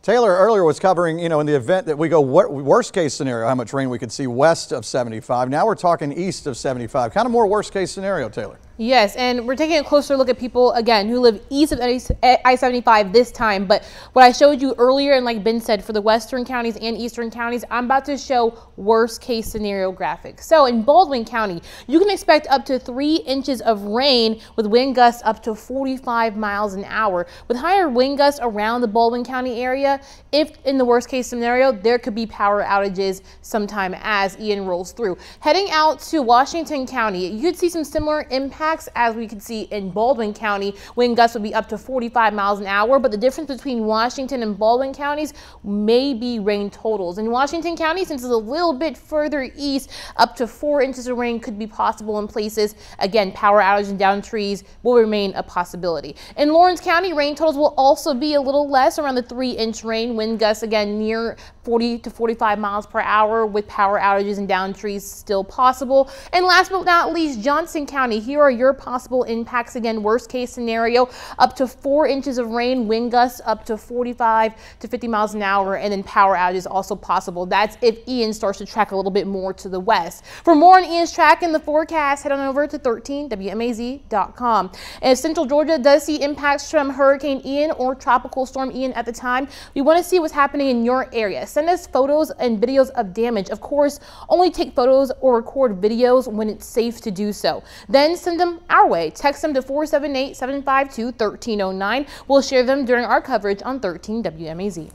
Taylor earlier was covering, in the event that we go worst case scenario, how much rain we could see west of 75. Now we're talking east of 75, kind of more worst case scenario, Taylor. Yes, and we're taking a closer look at people, again, who live east of I-75 this time. But what I showed you earlier, and like Ben said, for the western counties and eastern counties, I'm about to show worst case scenario graphics. So in Baldwin County, you can expect up to 3 inches of rain with wind gusts up to 45 miles an hour. With higher wind gusts around the Baldwin County area, if in the worst case scenario, there could be power outages sometime as Ian rolls through. Heading out to Washington County, you could see some similar impacts. As we can see in Baldwin County, wind gusts would be up to 45 miles an hour, but the difference between Washington and Baldwin counties may be rain totals. In Washington County, since it's a little bit further east, up to 4 inches of rain could be possible in places. Again, power outage and downed trees will remain a possibility. In Lawrence County, rain totals will also be a little less, around the 3-inch range. Wind gusts, again, near 40 to 45 miles per hour, with power outages and downed trees still possible. And last but not least, Johnson County. Here are your possible impacts. Again, worst case scenario, up to 4 inches of rain, wind gusts up to 45 to 50 miles an hour, and then power outages also possible. That's if Ian starts to track a little bit more to the west. For more on Ian's track and the forecast, head on over to 13WMAZ.com. And if Central Georgia does see impacts from Hurricane Ian or Tropical Storm Ian at the time, we want to see what's happening in your area. Send us photos and videos of damage. Of course, only take photos or record videos when it's safe to do so. Then send them our way. Text them to 478-752-1309. We'll share them during our coverage on 13 WMAZ.